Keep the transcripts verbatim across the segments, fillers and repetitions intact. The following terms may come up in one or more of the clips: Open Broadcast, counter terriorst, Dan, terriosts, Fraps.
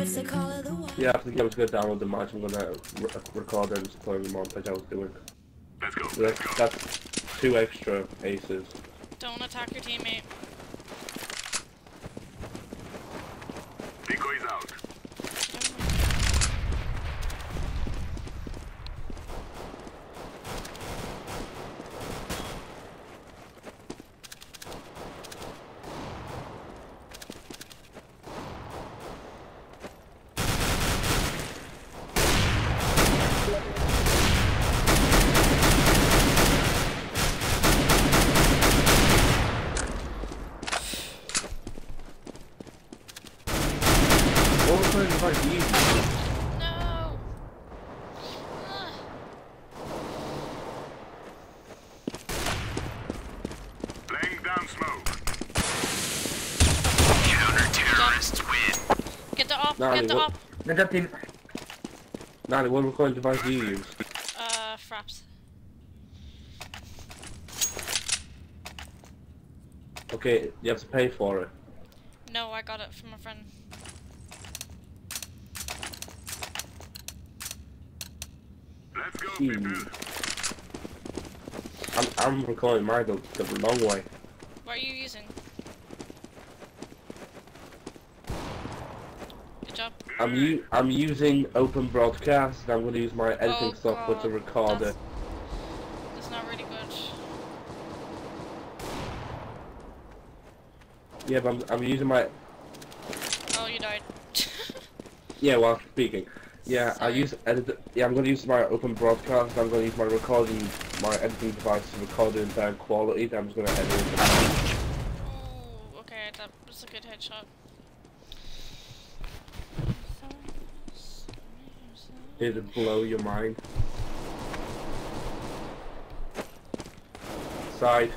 it's the call of the wild. Yeah, I think I was gonna download the match. I'm gonna re record and just play the montage I was doing. Let's go. So that's, that's two extra aces. Don't attack your teammate. Decoy's out. Natalie, what, Natalie, what recording device do you use? Uh, Fraps. Okay, you have to pay for it. No, I got it from a friend. Let's go, people. I'm, I'm recording mine the, the long way. What are you using? I'm u I'm using Open Broadcast, and I'm going to use my editing oh, software God. to record that's, it. That's not really good. Yeah, but I'm, I'm using my... Oh, you died. Yeah, while well, speaking. Yeah, Sorry. I use edit. Yeah, I'm going to use my Open Broadcast. And I'm going to use my recording, my editing device to record it in bad quality. Then I'm just going to edit it. Oh, okay, that was a good headshot. It'll blow your mind. Side.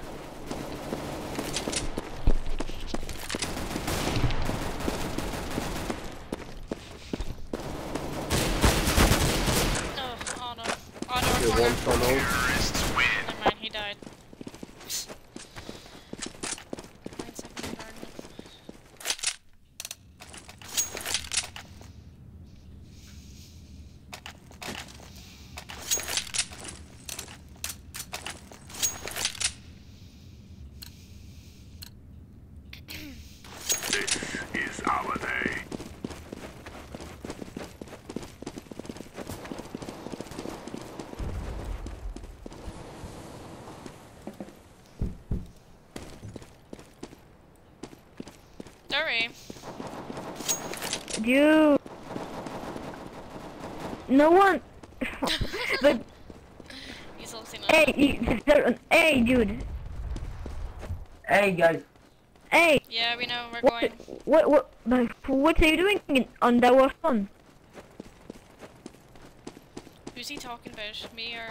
Oh, auto. Auto one tunnel. Terrorists win. Never mind, he died. You. No one. But. He's hey, you, hey, dude. Hey, guys. Hey. Yeah, we know we're what, going. What? What? Like, what are you doing in, on that phone? Who's he talking about? Me or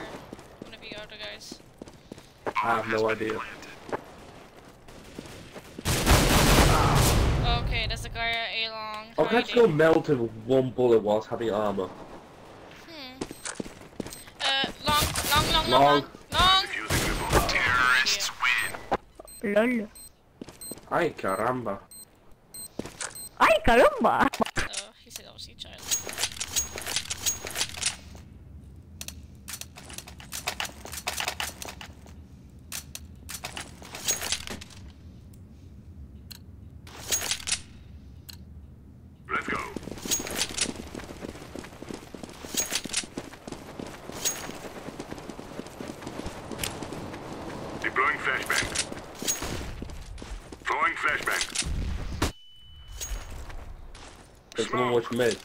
one of you other guys? I have no idea. Okay, there's a guy at A long. Oh, let's go melt him with one bullet whilst having armor. Hmm. Uh, long, long, long, long, long, long. long. Terrorists win. Lol. Ay caramba. Ay caramba. Oh, he said, "Oh, see, child." Watch mid.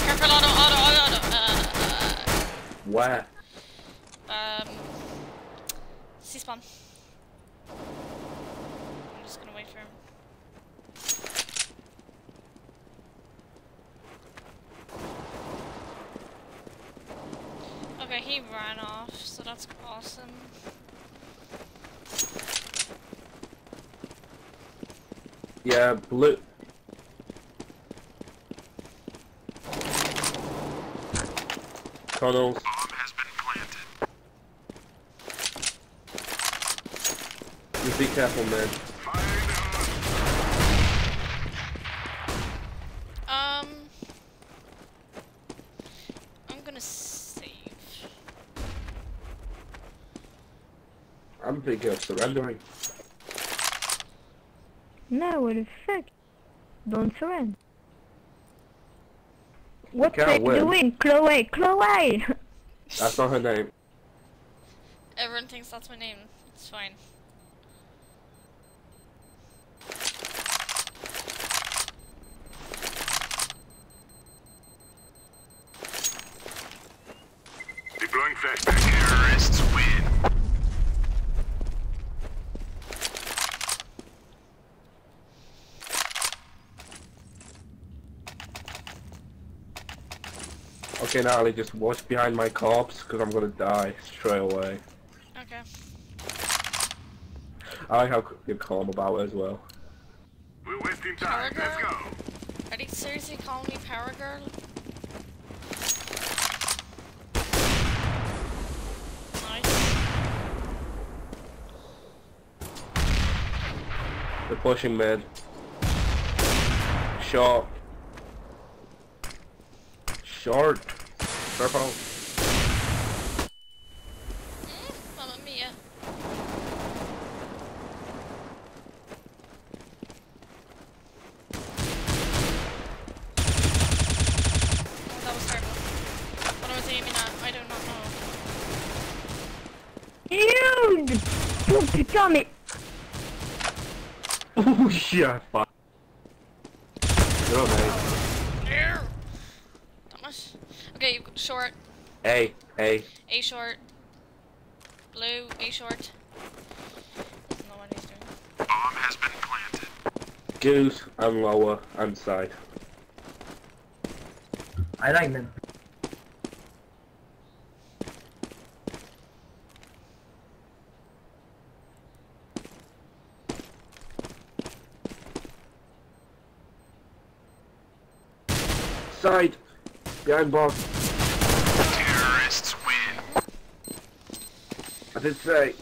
Careful, auto, auto, auto, auto. Uh, uh, Where? Um, C-spawn. I'm just gonna wait for him. He ran off, so that's awesome. Yeah, blue. Tunnels. Just be careful, man. Um, I'm gonna save. I'm thinking of surrendering. No, what the fuck? Don't surrender. What are you doing, Chloe? Chloe! That's not her name. Everyone thinks that's my name. It's fine. Deploying flashback. Terrorists win. Okay, Natalie, just watch behind my corpse, because I'm gonna die straight away. Okay. I like how you're calm about it as well. We're wasting time, let's go! Are they seriously calling me Power Girl? Nice. They're pushing mid. Short. Short. Purple. Mm, Mamma Mia. That was terrible. What I was aiming at, I do not know. You! Oh, damn it! Oh shit! Fuck. You're okay. Okay, short. A, A. A short. Blue, A short. Doesn't know what he's doing. Bomb has been planted. Goose and lower and side. I like them. Side. Behind box. Terrorists win. I did say.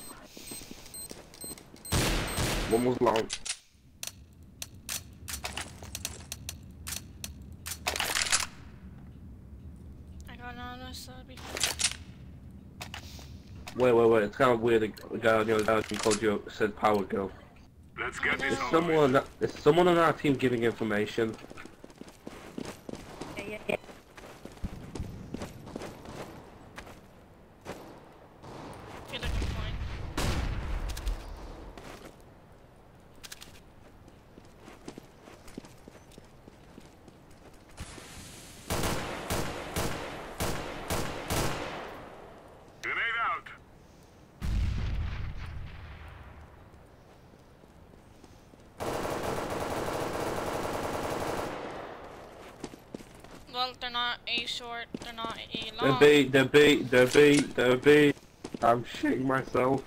One was long. I got no sorry. Wait, wait, wait. It's kind of weird. The guy on the other side called you said Power Girl. Let's get this. There's someone. That, there's someone on our team giving information. Well, they're not A short, they're not A long. They're B, they're B, they're B, they're B. I'm shitting myself.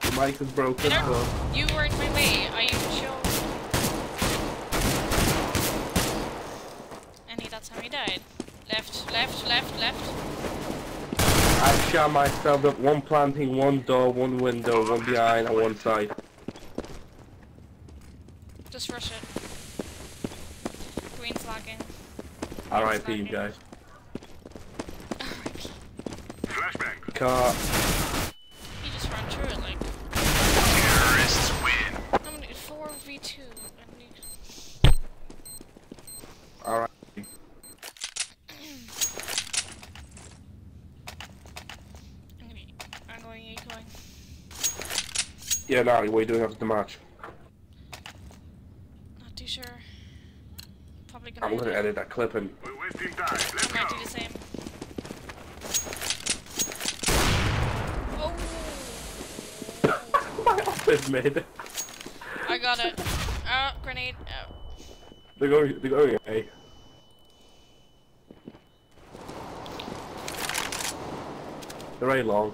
The mic is broken, so. You were in my way, I chose. And he, that's how he died. Left, left, left, left. I shot myself at one planting, one door, one window, one behind, and one side. Just rush it. R I P you guys. Flashbang. Car. He just ran through it like. Terrorists win. I'm gonna need four v two. I need. Alright. I'm gonna. I'm going. Are you going? Yeah, Larry. What are you doing after the match? Not too sure. Gonna I'm gonna edit that clip and we wasting time. Let's go. I might do the same. Oh. My office made it. I got it. Oh, grenade. Oh. They're going. They're going. Hey. They're very long.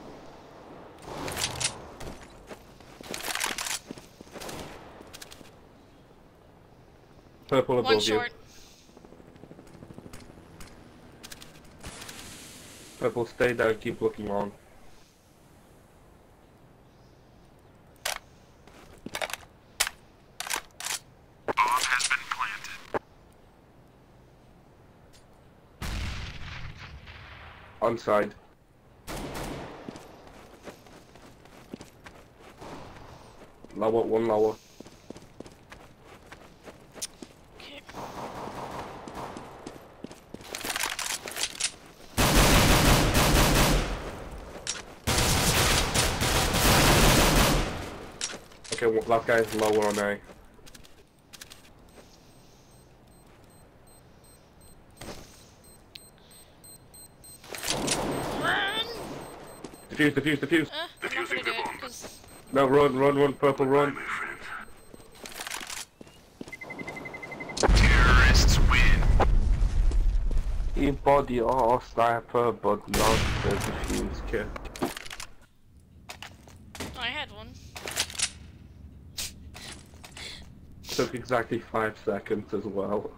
Purple above you. One short. Purple stay there, keep looking long. On side. Lower, one lower. Okay. Okay, well, that guy's lower on A. Defuse, defuse, defuse. Uh, Defusing the bomb. Cause... No, run, run, run, purple, run. Terrorists win. In body or sniper, but not the defuse kit. I had one. Took exactly five seconds as well.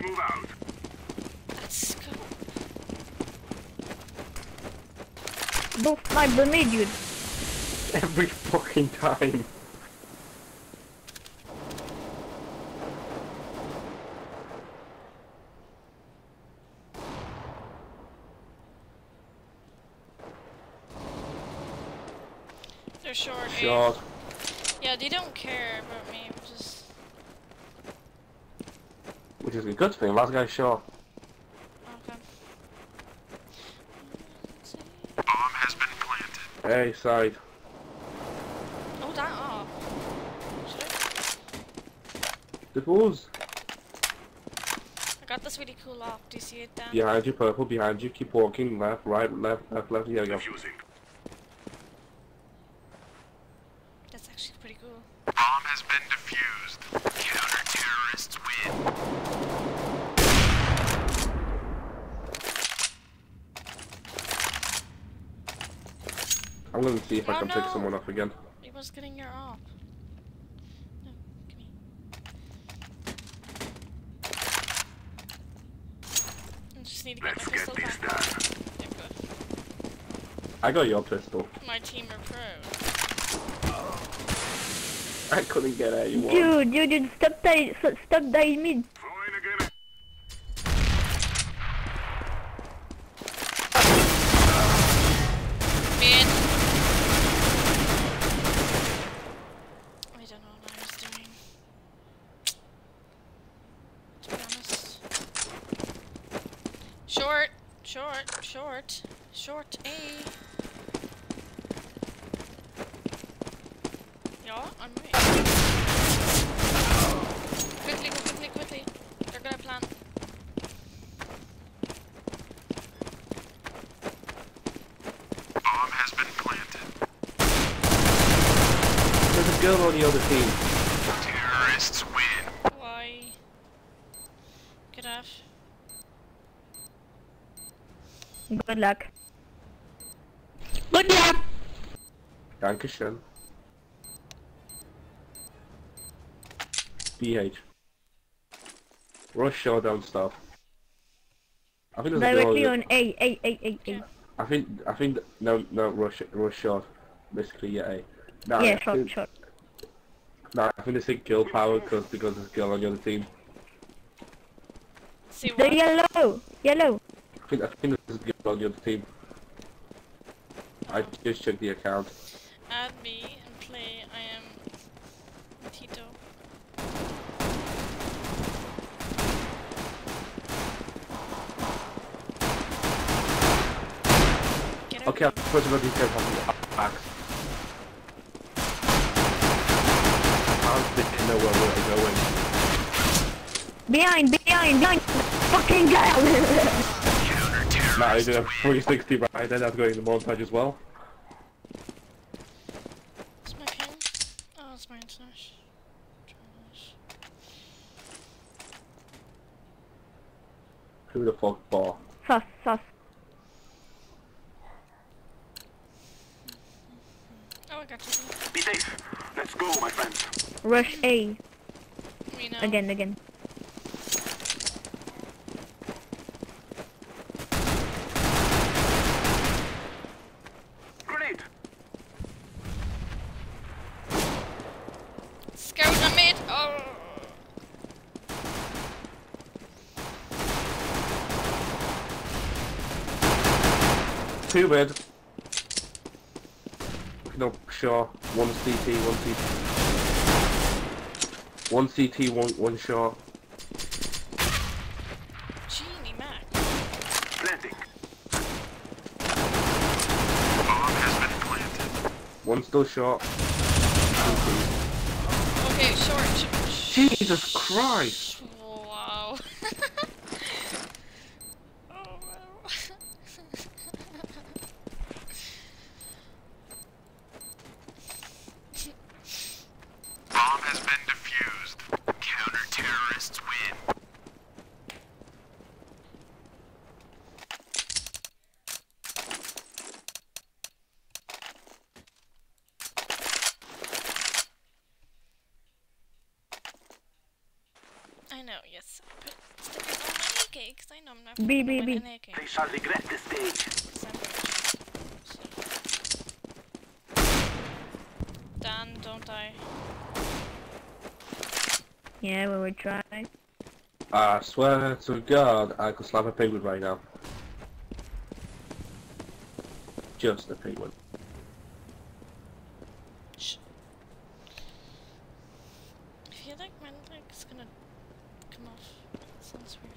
Move out. Let's go. Don't sniper me, dude. Every fucking time. They're short. Short. Yeah, they don't care about me. I'm just. Which is a good thing, last guy's shot. Okay. Bomb has been planted. Hey, side. Oh, that up. It was. I got this really cool op, do you see it, Dan? Behind you, purple, behind you, keep walking, left, right, left, left, left, here you go. That's actually pretty cool. Bomb has been defused. Counter-terrorists win. I'm gonna see if oh, I can no. pick someone up again. He was getting your op. No, come here. I just need to get Let's my pistol get this back. Done. Good. I got your pistol. My team are pro. Oh. I couldn't get anyone. Dude, dude, dude, stop dying, stop dying mid. Short, short, short, short A. Yeah, I'm right. Quickly, go quickly, quickly. They're gonna plant. Bomb has been planted. There's a girl on the other team. Terrorists win. Why? Good enough. Good luck. Good luck! Dankeschön. B H. Rush showdown stuff. I think there's Directly a on A, A, A, A, A. I think, I think, th no, no, rush, rush shot. Basically, yeah, A. Nah, yeah, shot, shot. Nah, I think they said kill power because because there's a girl on the other team. See what? They're yellow! Yellow! I think, I think this is good on the other team. I just checked the account. Add me and play. I am Tito. Get okay, I'm supposed to go details on the axe. I didn't know where we were going. Behind, behind, behind! Fucking guy! Nah, I did a three sixty right then, that's going in the montage as well. Is my ping? Oh, it's my international. Who the fuck bar? Sus, sus. Oh, I got you. Be safe. Let's go, my friends. Rush A. me now. Again, again. Grenade. Scout a mate. Oh. Two red. No, sure. One C T, one C T. One C T, one one shot. Genie Mac. Planting. Bomb has been planted. One still shot. Okay, short. Jesus Christ. Wow. Oh wow. B, B, B. They shall regret this stage. Dan, don't die. Yeah, we would try. I swear to God, I could slap a penguin right now. Just a penguin. Shh. I feel like my leg's gonna come off. That sounds weird.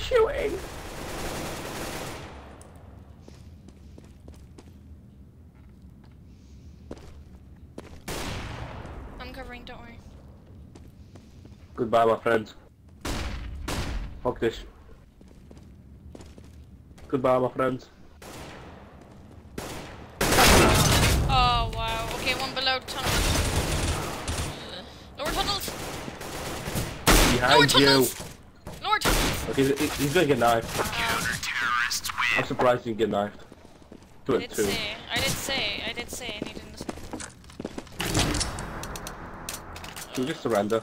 Shooting. I'm covering, don't worry. Goodbye, my friend. Fuck this. Goodbye, my friend. Oh wow. Okay, one below tunnel. Lower tunnels. Behind Lower tunnels. you. Okay, he's, he's gonna get knifed. Counter-terrorists win. I'm surprised he didn't get knifed. Do it too. I did say, I did say, and he didn't listen. Should we just surrender?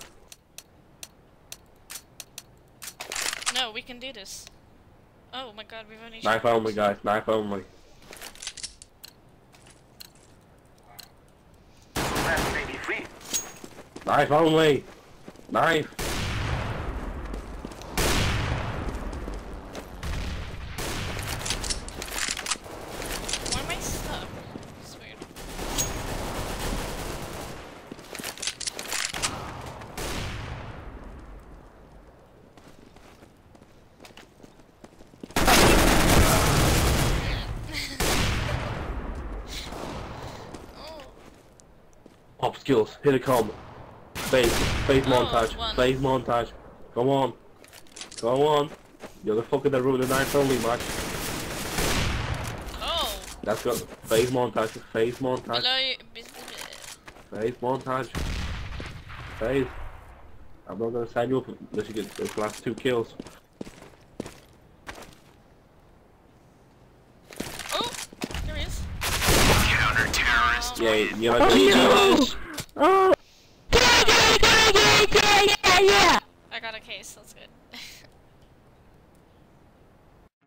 No, we can do this. Oh my God, we've only knife only, guys. Knife only. Knife only. Knife. Skills, hit a com. Phase, phase oh, montage, one. phase montage. Go on, go on. You're the fucker that ruined the knife only match. Oh. That's got phase montage, phase montage. Phase montage. Phase. I'm not gonna sign you up unless you get those last two kills. Oh, there he is. Counter terrorist. Yeah, you're like, oh, no! Oh! Yeah, yeah, yeah, yeah, yeah, yeah! I got a case, that's good.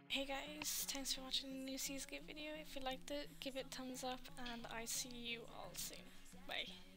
Hey guys, thanks for watching the new Seascape video. If you liked it, give it a thumbs up, and I see you all soon. Bye.